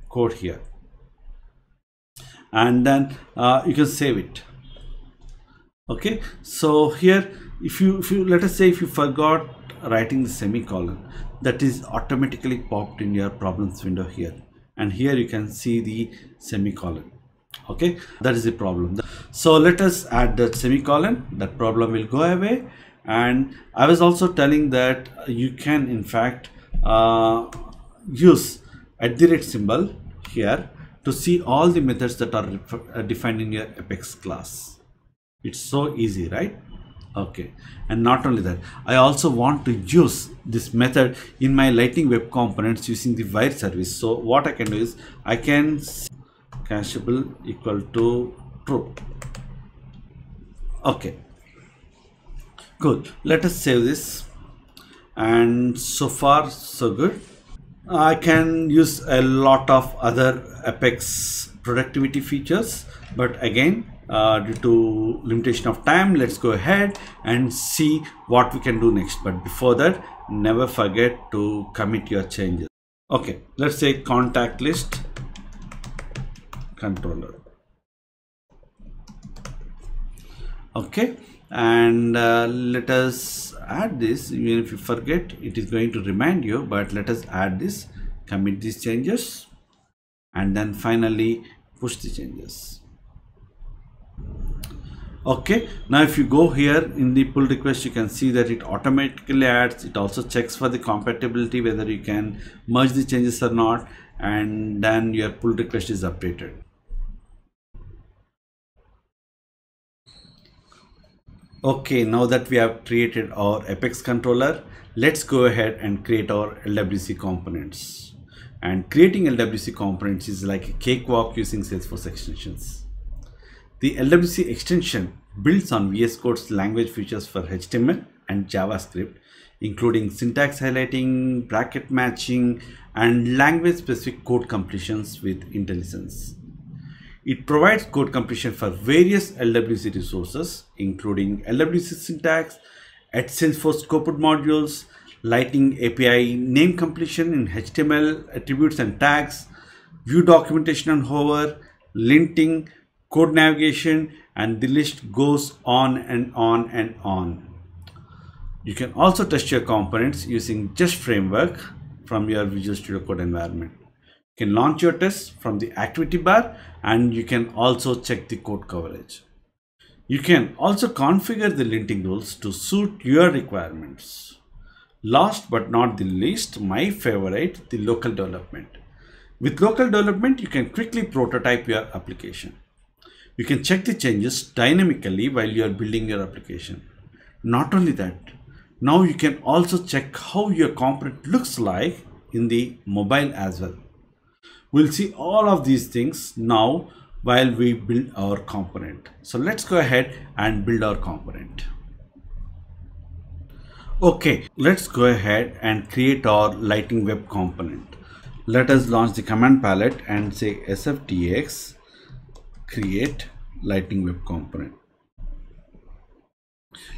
code here. And then uh, you can save it. Okay, so here, if you, if you let us say if you forgot writing the semicolon, that is automatically popped in your problems window here. And here you can see the semicolon. Okay, that is the problem. So let us add that semicolon. That problem will go away. And I was also telling that you can in fact uh, use at the rate symbol here to see all the methods that are defined in your Apex class. It's so easy, right? Okay, and not only that, I also want to use this method in my Lightning Web Components using the wire service. So what I can do is I can cacheable equal to true. Okay, good. Let us save this, and so far so good. I can use a lot of other Apex productivity features, but again, uh, due to limitation of time, let's go ahead and see what we can do next. But before that, never forget to commit your changes. Okay, let's say contact list controller. Okay, and uh, let us add this. Even if you forget, it is going to remind you, but let us add this, commit these changes, and then finally push the changes. Okay, now if you go here in the pull request, you can see that it automatically adds. It also checks for the compatibility, whether you can merge the changes or not, and then your pull request is updated. Okay, now that we have created our Apex controller, let's go ahead and create our L W C components. And creating L W C components is like a cakewalk using Salesforce extensions. The L W C extension builds on V S Code's language features for H T M L and JavaScript, including syntax highlighting, bracket matching, and language-specific code completions with IntelliSense. It provides code completion for various L W C resources, including L W C syntax, at Salesforce scoped modules, Lightning A P I, name completion in H T M L, attributes and tags, view documentation on hover, linting, code navigation, and the list goes on and on and on. You can also test your components using Jest framework from your Visual Studio Code environment. You can launch your tests from the activity bar, and you can also check the code coverage. You can also configure the linting rules to suit your requirements. Last but not the least, my favorite, the local development. With local development, you can quickly prototype your application. You can check the changes dynamically while you are building your application. Not only that, now you can also check how your component looks like in the mobile as well. We'll see all of these things now while we build our component. So let's go ahead and build our component. Okay, let's go ahead and create our Lightning Web component. Let us launch the command palette and say S F D X create Lightning Web component.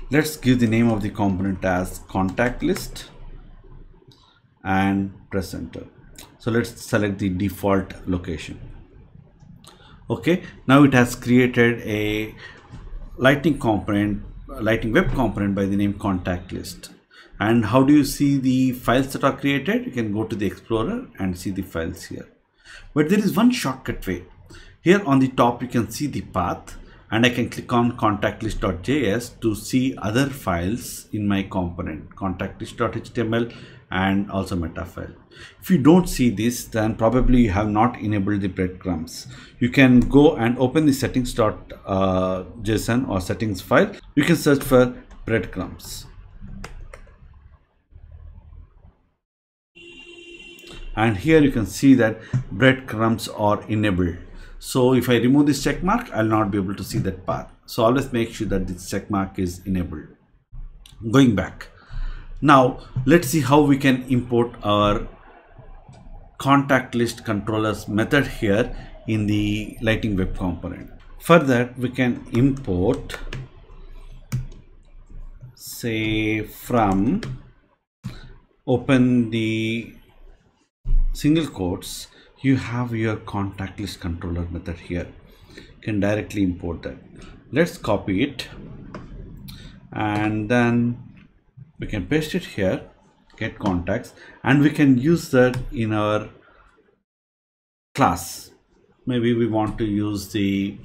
Let's give the name of the component as contact list and press enter. So let's select the default location. Okay, now it has created a Lightning component, Lightning Web component by the name contact list. And how do you see the files that are created? You can go to the Explorer and see the files here. But there is one shortcut way. Here on the top, you can see the path, and I can click on contact list dot J S to see other files in my component, contact list dot H T M L and also meta file. If you don't see this, then probably you have not enabled the breadcrumbs. You can go and open the settings dot J S O N or settings file. You can search for breadcrumbs. And here you can see that breadcrumbs are enabled. So if I remove this check mark, I'll not be able to see that path. So always make sure that this check mark is enabled. Going back. Now let's see how we can import our contact list controllers method here in the Lightning Web component. For that, we can import, say, from, open the single quotes, you have your contact list controller method here. You can directly import that. Let's copy it and then we can paste it here, get contacts, and we can use that in our class. Maybe we want to use the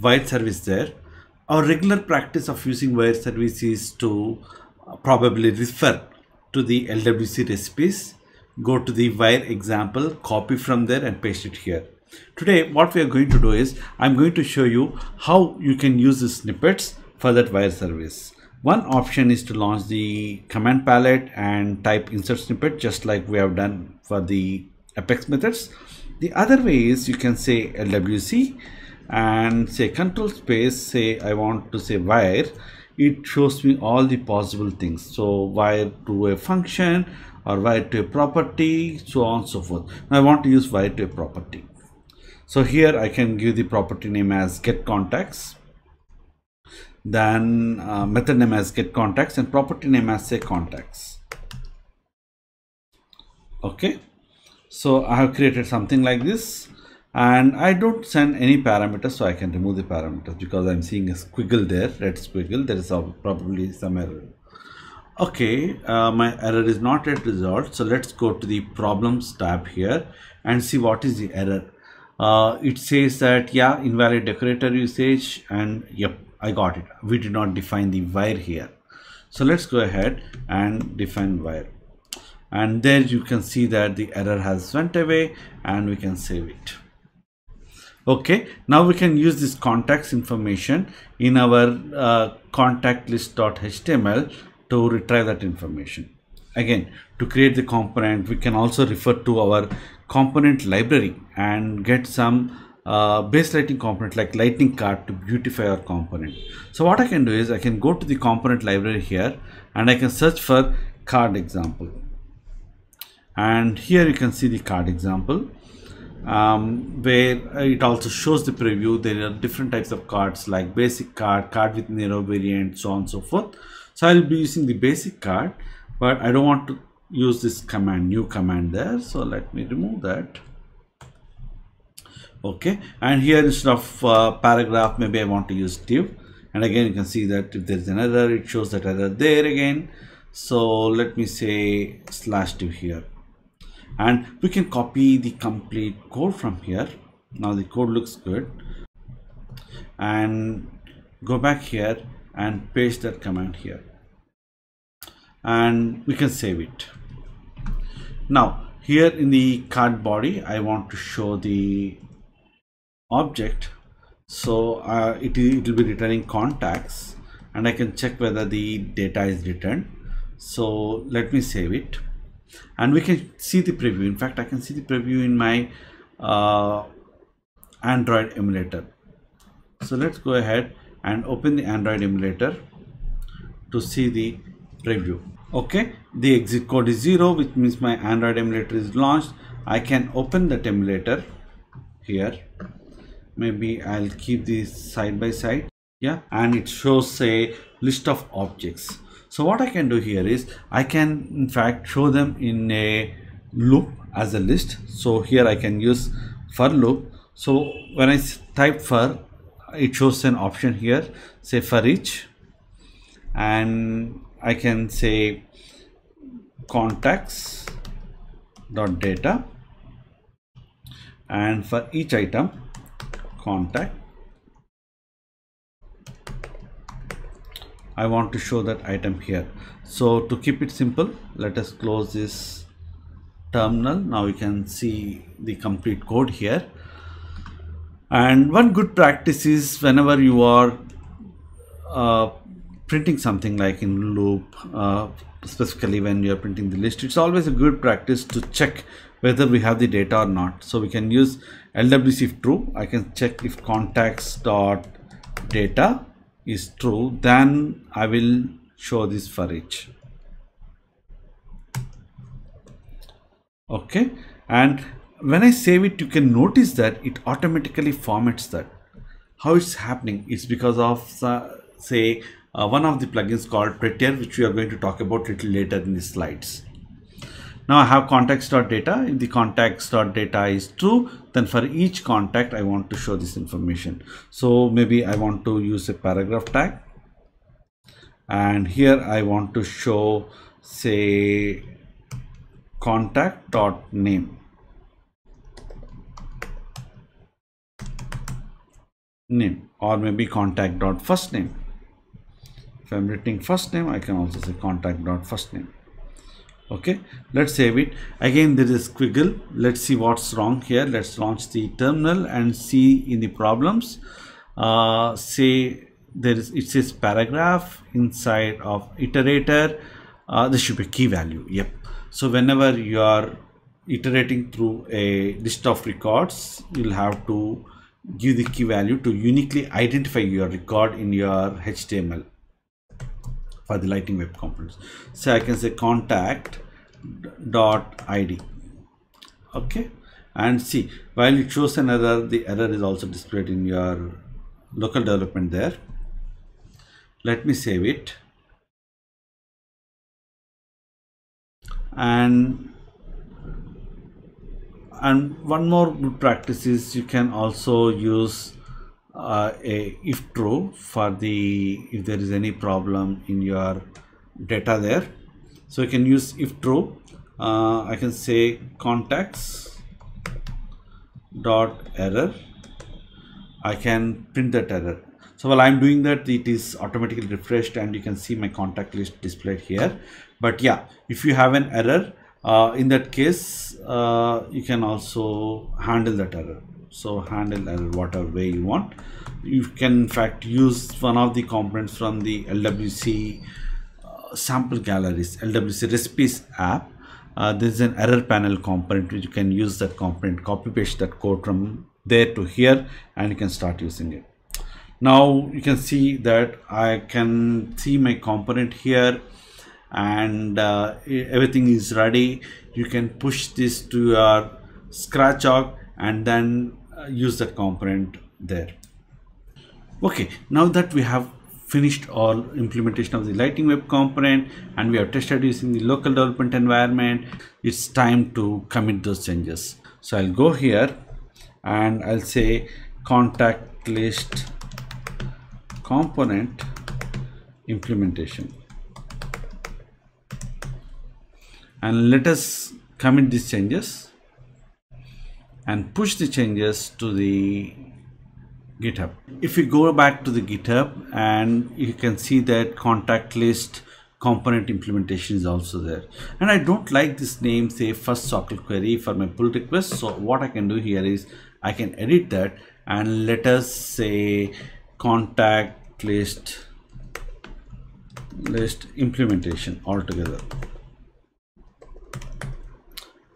wire service there. Our regular practice of using wire service is to probably refer to the L W C recipes, go to the wire example, copy from there and paste it here. Today, what we are going to do is, I'm going to show you how you can use the snippets for that wire service. One option is to launch the command palette and type insert snippet, just like we have done for the Apex methods. The other way is you can say L W C and say control space, say I want to say wire. It shows me all the possible things. So wire to a function or wire to a property, so on and so forth. Now I want to use wire to a property. So here I can give the property name as get contacts. Then uh, method name as get contacts and property name as say contacts. Okay, so I have created something like this, and I don't send any parameters, so I can remove the parameters because I'm seeing a squiggle there, red squiggle. There is probably some error. Okay, uh, my error is not yet resolved, so let's go to the problems tab here and see what is the error. Uh, it says that yeah, invalid decorator usage, and yep, I got it. We did not define the wire here. So let's go ahead and define wire. And there you can see that the error has went away and we can save it. Okay, now we can use this contacts information in our uh, contact list dot H T M L to retrieve that information. Again, to create the component, we can also refer to our component library and get some Uh, base lighting component like lightning card to beautify our component. So what I can do is I can go to the component library here and I can search for card example, and here you can see the card example, um, where it also shows the preview. There are different types of cards like basic card, card with narrow variant, so on and so forth. So I'll be using the basic card, but I don't want to use this command, new command there. So let me remove that. Okay, and here instead of uh, paragraph, maybe I want to use div. And again, you can see that if there's an error, it shows that error there again. So let me say slash div here, and we can copy the complete code from here. Now the code looks good, and go back here and paste that command here, and we can save it. Now here in the card body, I want to show the object. So uh, it, it will be returning contacts, and I can check whether the data is returned. So let me save it, and we can see the preview. In fact, I can see the preview in my uh, Android emulator. So let's go ahead and open the Android emulator to see the preview. Okay, the exit code is zero, which means my Android emulator is launched. I can open the emulator here. Maybe I'll keep these side by side. Yeah, and it shows a list of objects. So what I can do here is I can in fact show them in a loop as a list. So here I can use for loop. So when I type for, it shows an option here, say for each, and I can say contacts dot data, and for each item contact, I want to show that item here. So to keep it simple, let us close this terminal. Now you can see the complete code here. And one good practice is whenever you are uh, printing something like in loop, uh, specifically when you are printing the list, it's always a good practice to check whether we have the data or not. So we can use L W C if true. I can check if contacts dot data is true, then I will show this for each. Okay, and when I save it, you can notice that it automatically formats that. How it's happening is because of uh, say uh, one of the plugins called Prettier, which we are going to talk about little later in the slides. Now I have contacts.data. If the contacts.data is true, then for each contact I want to show this information. So maybe I want to use a paragraph tag, and here I want to show say contact.name. Name, or maybe contact.first name. If I'm writing first name, I can also say contact.first name. Okay, let's save it. Again, there is a squiggle. Let's see what's wrong here. Let's launch the terminal and see in the problems. Uh, say there is, it says paragraph inside of iterator. Uh, this should be key value. Yep. So whenever you are iterating through a list of records, you'll have to give the key value to uniquely identify your record in your H T M L. For the Lightning Web Components, so I can say contact dot id. Okay, and see, while it shows an error, the error is also displayed in your local development there. Let me save it, and and one more good practice is you can also use Uh, a if true for the if there is any problem in your data there. So you can use if true. uh, I can say contacts dot error. I can print that error. So while I'm doing that, it is automatically refreshed, and you can see my contact list displayed here. But yeah, if you have an error, uh, in that case uh, you can also handle that error. So handle error whatever way you want. You can in fact use one of the components from the L W C uh, sample galleries, L W C recipes app. Uh, there's an error panel component which you can use. That component, copy paste that code from there to here, and you can start using it. Now you can see that I can see my component here, and uh, everything is ready. You can push this to your scratch org, and then uh, use that component there. Okay, now that we have finished our implementation of the Lightning Web component and we have tested using the local development environment, it's time to commit those changes. So I'll go here and I'll say contact list component implementation, and let us commit these changes and push the changes to the GitHub. If you go back to the GitHub, and you can see that contact list component implementation is also there. And I don't like this name, say first S O C L query for my pull request. So what I can do here is I can edit that and let us say contact list list implementation altogether.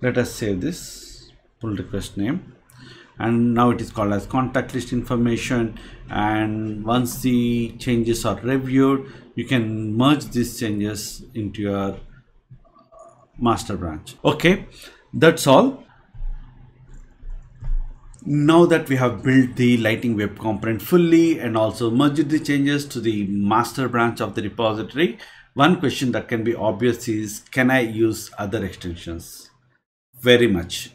Let us save this pull request name, and now it is called as contact list information. And once the changes are reviewed, you can merge these changes into your master branch. Okay, that's all. Now that we have built the Lightning Web component fully and also merged the changes to the master branch of the repository, one question that can be obvious is, can I use other extensions? Very much.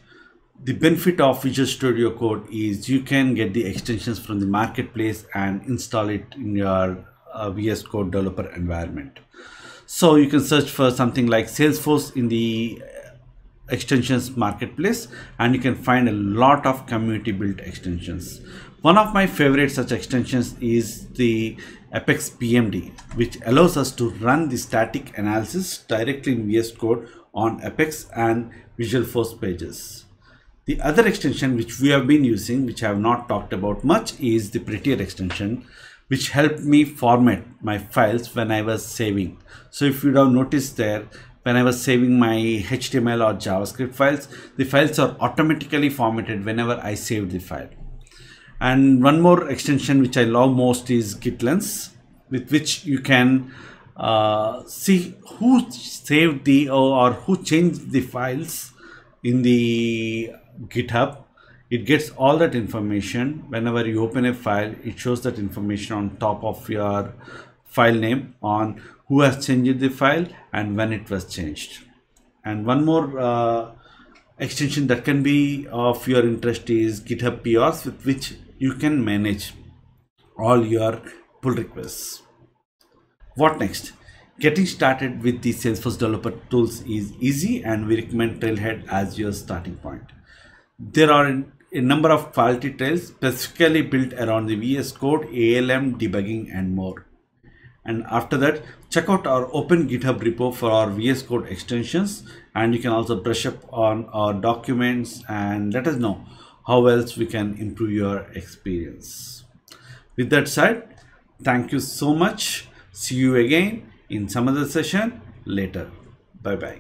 The benefit of Visual Studio Code is you can get the extensions from the marketplace and install it in your uh, V S Code developer environment. So you can search for something like Salesforce in the extensions marketplace, and you can find a lot of community built extensions. One of my favorite such extensions is the Apex P M D, which allows us to run the static analysis directly in V S Code on Apex and Visual Force pages. The other extension which we have been using, which I have not talked about much, is the Prettier extension, which helped me format my files when I was saving. So if you have noticed there, when I was saving my H T M L or JavaScript files, the files are automatically formatted whenever I saved the file. And one more extension which I love most is GitLens, with which you can uh, see who saved the or who changed the files in the GitHub. It gets all that information. Whenever you open a file, it shows that information on top of your file name on who has changed the file and when it was changed. And one more uh, extension that can be of your interest is GitHub P Rs, with which you can manage all your pull requests. What next? Getting started with the Salesforce developer tools is easy, and we recommend Trailhead as your starting point. There are a number of quality trails specifically built around the V S Code, A L M, debugging, and more. And after that, check out our open GitHub repo for our V S Code extensions, and you can also brush up on our documents and let us know how else we can improve your experience. With that said, thank you so much. See you again in some other session later. Bye bye.